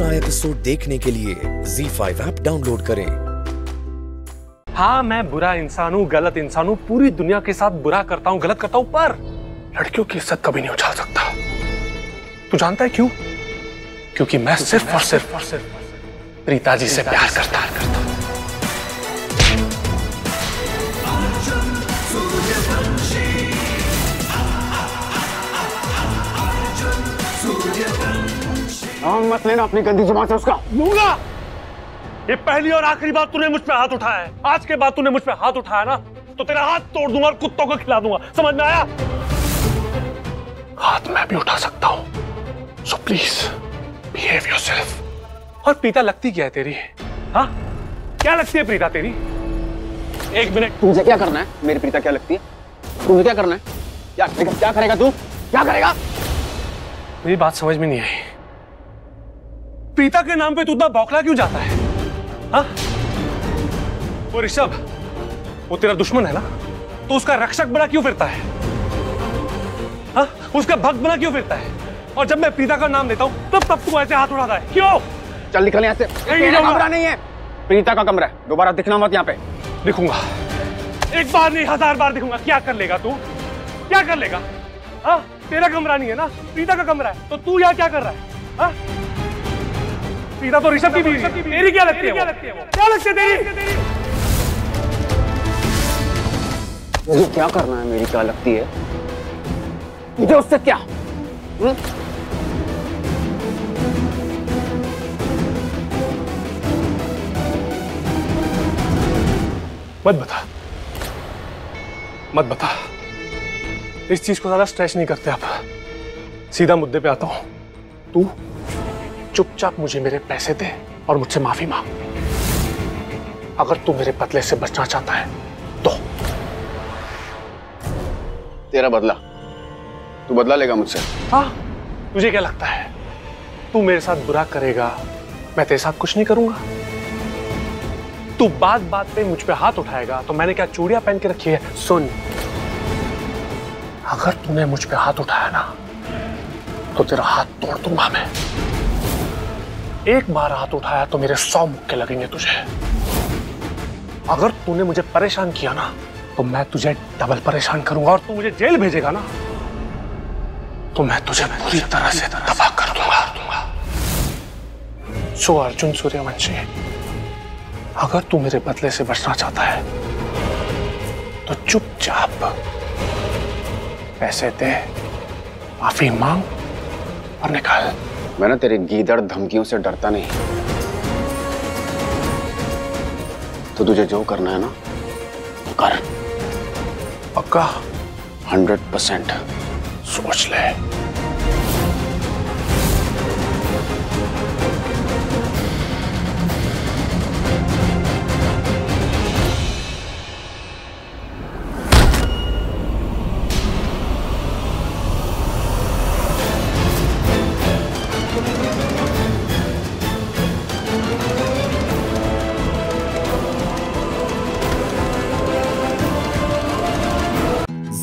पूरा एपिसोड देखने के लिए Zee5 ऐप डाउनलोड करें। हाँ, मैं बुरा इंसान हूँ, गलत इंसान हूँ, पूरी दुनिया के साथ बुरा करता हूँ, गलत करता हूँ, पर लड़कियों की इज्जत कभी नहीं उछाल सकता। तू जानता है क्यों? क्योंकि मैं सिर्फ और सिर्फ रीता जी से प्यार करता हूँ। अर्जुन सूर्यवंशी, अर्जुन सूर्यवंशी। नाम मत लेना अपनी गंदी जुबान से उसका। लूंगा। ये पहली और आखिरी बार तूने मुझ पे हाथ उठाया है। आज के बाद तूने मुझ पे हाथ उठाया ना तो तेरा हाथ तोड़ दूंगा और कुत्तों को खिला दूंगा, समझ में आया? हाथ मैं भी उठा सकता हूँ, so please behave yourself। और प्रीता लगती क्या है तेरी? हाँ, क्या लगती है प्रीता तेरी? एक मिनट, तुझे क्या करना है? मेरी प्रीता क्या लगती है? तुझे क्या करना है? क्या करेगा तू? क्या करेगा? मेरी बात समझ में नहीं आई। प्रीता के नाम पे तू इतना बौखला क्यों जाता है? हाँ? वो ऋषभ, वो तेरा दुश्मन है ना, तो उसका रक्षक बना क्यों फिरता है? हाँ? उसका भक्त बना क्यों फिरता है? और जब मैं प्रीता का नाम लेता हूँ तब तू ऐसे हाथ उठाता है, क्यों? चल निकल यहाँ से। कमरा नहीं है, प्रीता का कमरा है, दोबारा दिखना मत यहाँ पे। दिखूंगा, एक बार नहीं 1000 बार दिखूंगा। क्या कर लेगा तू? क्या कर लेगा? हाँ, तेरा कमरा नहीं है ना, प्रीता का कमरा है, तो तू यहाँ क्या कर रहा है? हाँ? प्रीता तो ऋषभ की बीवी है, तेरी क्या लगती है? क्या लगती है तेरी? मुझे क्या करना है? मेरी क्या लगती है मुझे उससे क्या? मत बता, इस चीज को ज्यादा स्ट्रेच नहीं करते आप। सीधा मुद्दे पे आता हूं, तू चुपचाप मुझे मेरे पैसे दे और मुझसे माफी मांग। अगर तू मेरे बदले से बचना चाहता है तो तेरा बदला तू बदला लेगा मुझसे। हाँ, तुझे क्या लगता है तू मेरे साथ बुरा करेगा, मैं तेरे साथ कुछ नहीं करूंगा? तू बात बात पे मुझ पे हाथ उठाएगा तो मैंने क्या चूड़ियां पहन के रखी है? सुन, अगर तूने मुझ पे हाथ उठाया ना तो तेरा हाथ तोड़ दूंगा मैं। एक बार हाथ उठाया तो मेरे 100 मुक्के लगेंगे तुझे। अगर तूने मुझे परेशान किया ना तो मैं तुझे डबल परेशान करूंगा, और तू मुझे जेल भेजेगा ना तो मैं तुझे पूरी तरह से तबाह कर दूंगा। सो अर्जुन सूर्यवंशी, अगर तू मेरे बदले से बचना चाहता है तो चुपचाप पैसे दे, माफी मांग और निकाल। मैं ना तेरे गीदड़ धमकियों से डरता नहीं, तो तुझे जो करना है ना वो कर। पक्का? 100% सोच ले।